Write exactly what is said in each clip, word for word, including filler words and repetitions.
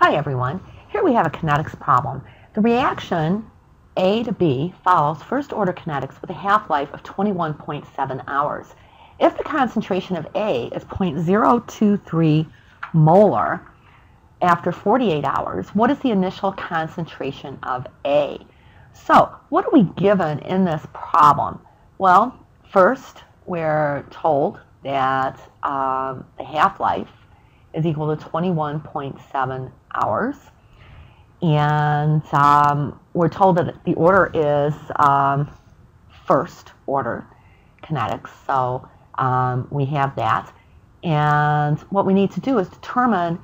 Hi everyone, here we have a kinetics problem. The reaction A to B follows first order kinetics with a half-life of twenty-one point seven hours. If the concentration of A is zero point zero two three molar after forty-eight hours, what is the initial concentration of A? So what are we given in this problem? Well, first we're told that um, the half-life is equal to twenty-one point seven hours, and um, we're told that the order is um, first order kinetics, so um, we have that. And what we need to do is determine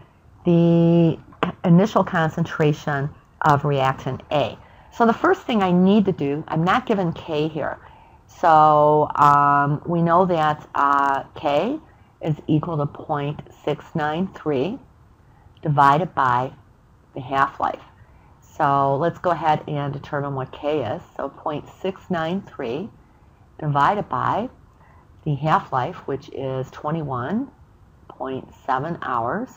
the initial concentration of reactant A. So the first thing I need to do, I'm not given K here, so um, we know that uh, K is equal to zero point six nine three divided by the half-life. So let's go ahead and determine what K is. So zero point six nine three divided by the half-life, which is twenty-one point seven hours.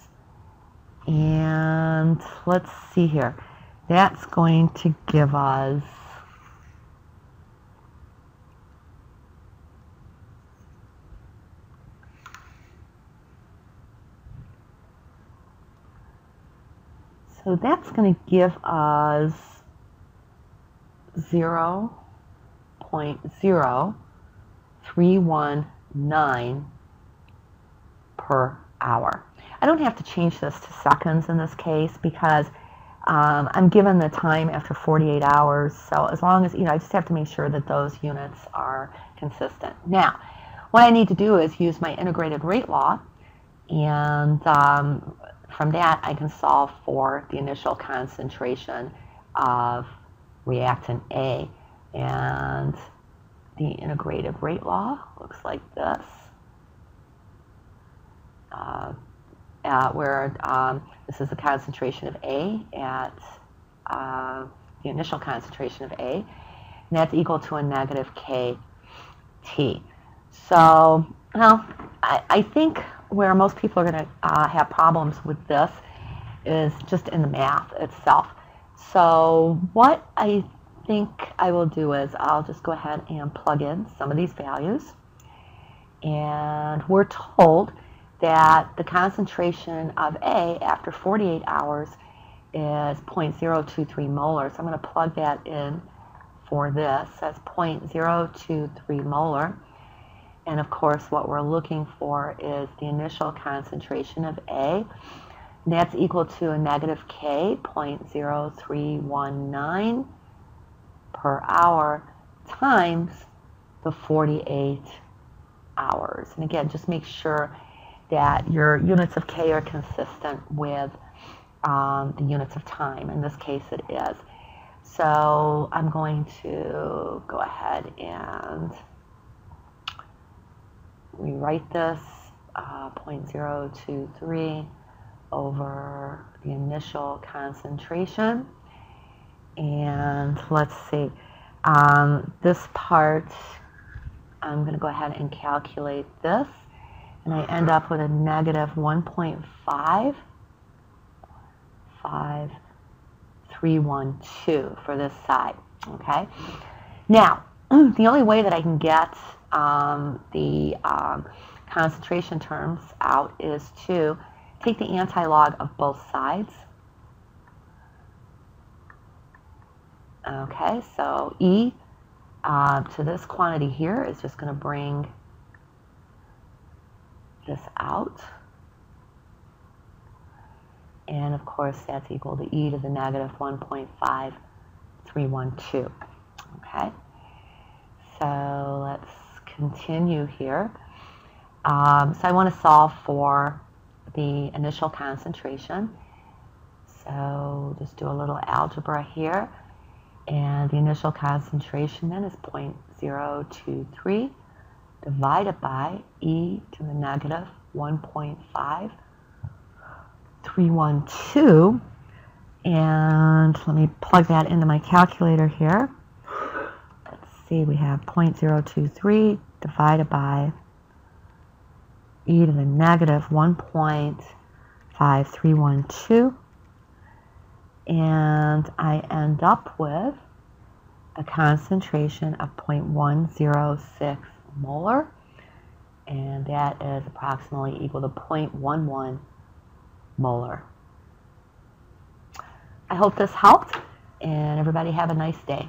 And let's see here. That's going to give us So that's going to give us zero point zero three one nine per hour. I don't have to change this to seconds in this case because um, I'm given the time after forty-eight hours. So as long as, you know, I just have to make sure that those units are consistent. Now, what I need to do is use my integrated rate law, and um, from that, I can solve for the initial concentration of reactant A. And the integrated rate law looks like this, uh, at where um, this is the concentration of A at uh, the initial concentration of A, and that's equal to a negative K T. So, well, I, I think where most people are going to uh, have problems with this is just in the math itself. So what I think I will do is I'll just go ahead and plug in some of these values. And we're told that the concentration of A after forty-eight hours is zero point zero two three molar. So I'm going to plug that in for this. That's zero point zero two three molar. And of course, what we're looking for is the initial concentration of A. That's equal to a negative K, zero point zero three one nine per hour times the forty-eight hours. And again, just make sure that your units of K are consistent with um, the units of time. In this case, it is. So I'm going to go ahead and rewrite this, uh, zero point zero two three over the initial concentration. And let's see, um, this part, I'm going to go ahead and calculate this, and I end up with a negative one point five five three one two for this side, okay? Now, the only way that I can get Um, the um, concentration terms out is to take the anti-log of both sides. Okay, so E uh, to this quantity here is just going to bring this out. And of course, that's equal to E to the negative one point five three one two. Okay, so let's continue here. Um, so I want to solve for the initial concentration. So just do a little algebra here. And the initial concentration then is zero point zero two three divided by E to the negative one point five three one two. And let me plug that into my calculator here. Let's see, we have zero point zero two three divided by e to the negative one point five three one two, and I end up with a concentration of zero point one zero six molar, and that is approximately equal to zero point one one molar. I hope this helped, and everybody have a nice day.